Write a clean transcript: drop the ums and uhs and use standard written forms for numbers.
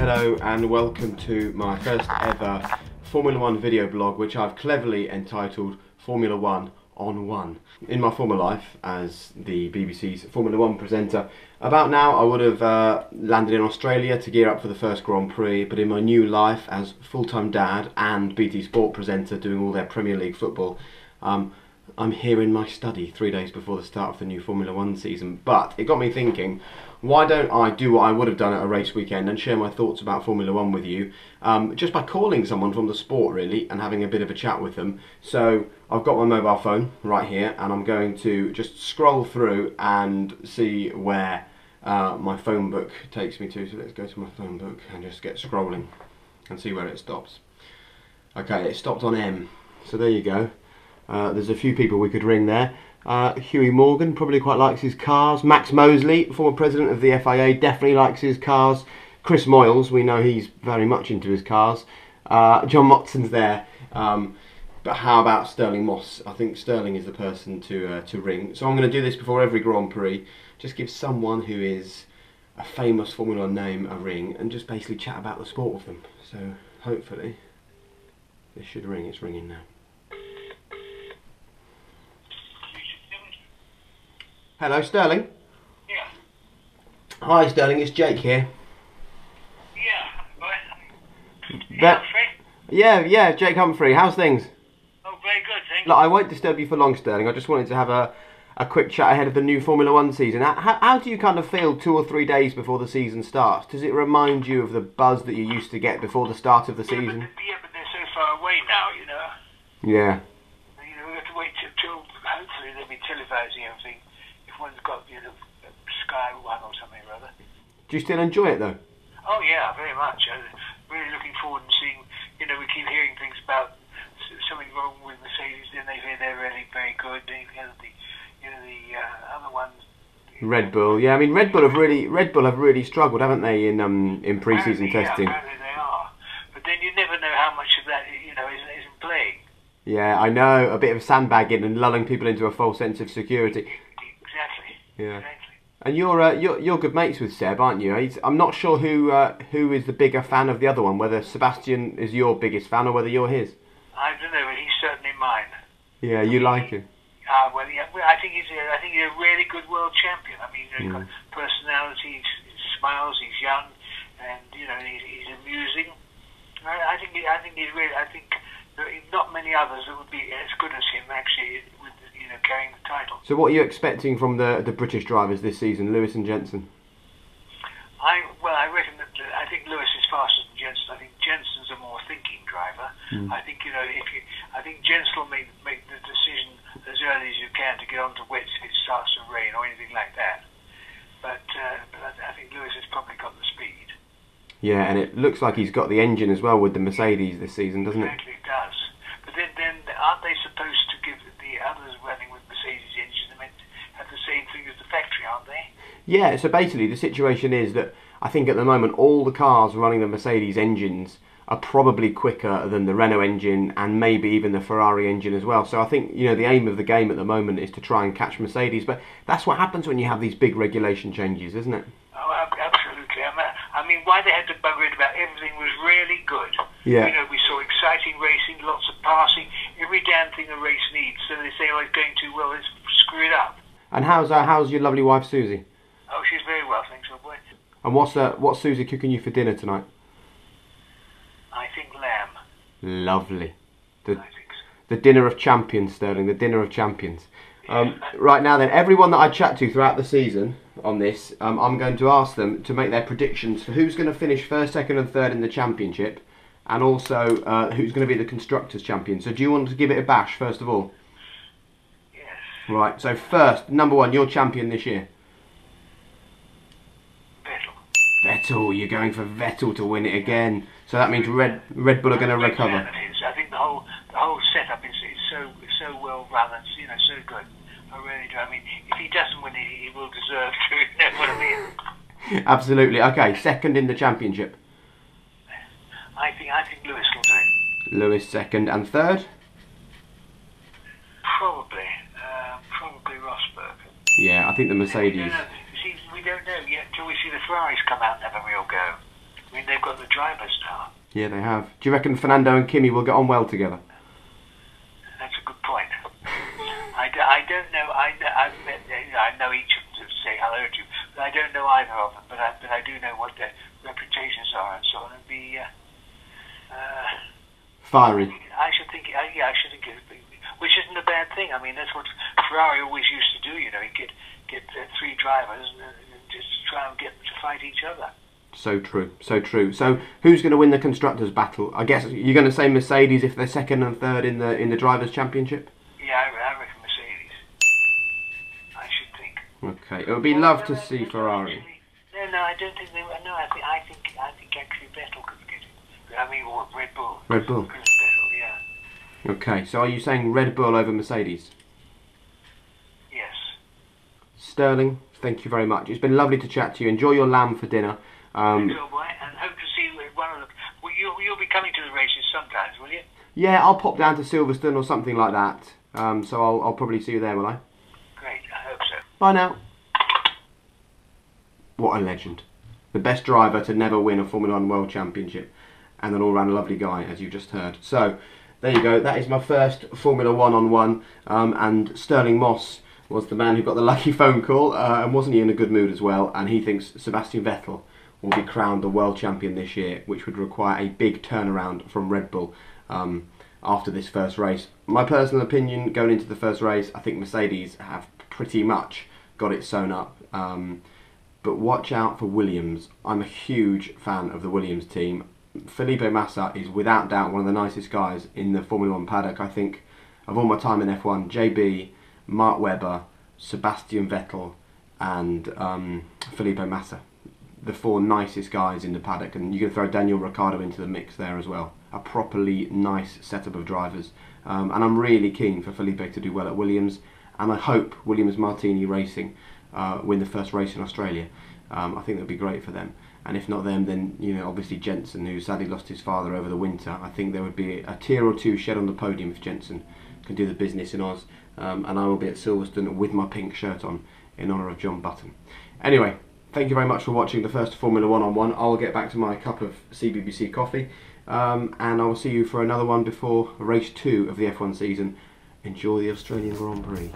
Hello and welcome to my first ever Formula One video blog, which I've cleverly entitled Formula One on One. In my former life as the BBC's Formula One presenter, about now I would have landed in Australia to gear up for the first Grand Prix, but in my new life as full-time dad and BT Sport presenter doing all their Premier League football, I'm here in my study 3 days before the start of the new Formula One season. But it got me thinking, why don't I do what I would have done at a race weekend and share my thoughts about Formula One with you, just by calling someone from the sport really and having a bit of a chat with them. So I've got my mobile phone right here and I'm going to just scroll through and see where my phone book takes me to. So let's go to my phone book and just get scrolling and see where it stops. Okay, it stopped on M, so there you go. There's a few people we could ring there. Hughie Morgan probably quite likes his cars. Max Mosley, former president of the FIA, definitely likes his cars. Chris Moyles, we know he's very much into his cars. John Motson's there. But how about Stirling Moss? I think Stirling is the person to ring. So I'm going to do this before every Grand Prix. Just give someone who is a famous Formula One name a ring and just basically chat about the sport with them. So hopefully this should ring. It's ringing now. Hello, Stirling? Yeah. Hi, Stirling, it's Jake here. Yeah, right. Yeah, Jake Humphrey. How's things? Oh, very good, thanks. Look, I won't disturb you for long, Stirling. I just wanted to have a quick chat ahead of the new Formula One season. How do you kind of feel 2 or 3 days before the season starts? Does it remind you of the buzz that you used to get before the start of the season? Yeah, but they're so far away now, you know. Yeah. You know, we have to wait till hopefully they'll be televising everything. One's got, you know, Sky One or something or other. Do you still enjoy it though? Oh yeah, very much. I'm really looking forward to seeing, you know, we keep hearing things about something wrong with Mercedes, then they hear they're really very good, then you know the other ones. Red Bull, yeah, I mean Red Bull have really struggled, haven't they, in pre-season testing? Yeah, apparently they are. But then you never know how much of that, you know, isn't playing. Yeah, I know, a bit of sandbagging and lulling people into a false sense of security. Yeah, and you're good mates with Seb, aren't you? I'm not sure who is the bigger fan of the other one. Whether Sebastian is your biggest fan or whether you're his. I don't know, but he's certainly mine. Yeah, you like him. Well, yeah, I think he's a really good world champion. I mean, he's got personality, he smiles, he's young, and you know he's amusing. I think not many others that would be as good as him actually. Carrying the title. So what are you expecting from the British drivers this season, Lewis and Jensen? I reckon that I think Lewis is faster than Jensen. I think Jensen's a more thinking driver. I think I think Jensen will make the decision as early as you can to get onto wets if it starts to rain or anything like that. But I think Lewis has probably got the speed. Yeah, and it looks like he's got the engine as well with the Mercedes this season, doesn't it? Exactly, it does. But then aren't they supposed to give the others running with Mercedes engines have the same thing as the factory, aren't they? Yeah, so basically the situation is that I think at the moment all the cars running the Mercedes engines are probably quicker than the Renault engine and maybe even the Ferrari engine as well. So I think, you know, the aim of the game at the moment is to try and catch Mercedes, but that's what happens when you have these big regulation changes, isn't it? Oh, absolutely. I mean, why they had to bugger it about everything was really good. Yeah. You know, we saw exciting racing, lots of passing, every damn thing a race needs. So they say, oh, it's going too well, let's screw it up. And how's your lovely wife, Susie? Oh, she's very well, thanks, my boy. And what's Susie cooking you for dinner tonight? I think lamb. Lovely. I think so. The dinner of champions, Stirling, the dinner of champions. Right now then, everyone that I chat to throughout the season on this, I'm going to ask them to make their predictions for who's going to finish first, second and third in the championship. And also, who's going to be the Constructors' Champion. So do you want to give it a bash, first of all? Yes. Right, so first, number one, your champion this year? Vettel. Vettel, you're going for Vettel to win it again. So that means Red Bull are going to recover. I think the whole setup is so well run and, you know, so good. I really do. I mean, if he doesn't win it, he will deserve to. You know what I mean? Absolutely. Okay, second in the championship. I think Lewis will do it. Lewis second and third? Probably Rosberg. Yeah, I think the Mercedes. We don't know yet till we see the Ferraris come out and have a real go. I mean, they've got the drivers now. Yeah, they have. Do you reckon Fernando and Kimi will get on well together? That's a good point. I don't know. I know each of them to say hello to, but I don't know either of them. But I do know what their reputations are and so on. It'd be fiery. I should think. Yeah, I should think. Which isn't a bad thing. I mean, that's what Ferrari always used to do. You know, you get three drivers and just try and get them to fight each other. So true, so true. So who's going to win the constructors' battle? I guess you're going to say Mercedes if they're second and third in the drivers' championship. Yeah, I reckon Mercedes. I should think. Okay, it would be love to see Ferrari. Actually, no, I don't think they. No, I think actually Vettel could get it. I mean, or Red Bull. Red Bull. Vettel, yeah. Okay, so are you saying Red Bull over Mercedes? Yes. Sterling, thank you very much. It's been lovely to chat to you. Enjoy your lamb for dinner. And hope to see one of them. Well, you'll be coming to the races sometimes, will you? Yeah, I'll pop down to Silverstone or something like that. So I'll probably see you there, will I? Great, I hope so. Bye now. What a legend. The best driver to never win a Formula 1 World Championship. And an all-round lovely guy, as you just heard. So, there you go. That is my first Formula 1 on 1. And Stirling Moss was the man who got the lucky phone call. And wasn't he in a good mood as well? And he thinks Sebastian Vettel will be crowned the world champion this year, which would require a big turnaround from Red Bull after this first race. My personal opinion going into the first race, I think Mercedes have pretty much got it sewn up, but watch out for Williams. I'm a huge fan of the Williams team. Felipe Massa is without doubt one of the nicest guys in the Formula 1 paddock, I think, of all my time in F1. JB, Mark Webber, Sebastian Vettel and Felipe Massa. The four nicest guys in the paddock, and you can throw Daniel Ricciardo into the mix there as well. A properly nice setup of drivers, and I'm really keen for Felipe to do well at Williams, and I hope Williams-Martini Racing win the first race in Australia. I think that'd be great for them, and if not them, then you know obviously Jensen, who sadly lost his father over the winter. I think there would be a tear or two shed on the podium if Jensen can do the business in Oz, and I will be at Silverstone with my pink shirt on in honour of John Button. Anyway. Thank you very much for watching the first Formula 1 on 1. I'll get back to my cup of CBBC coffee and I will see you for another one before race 2 of the F1 season. Enjoy the Australian Grand Prix.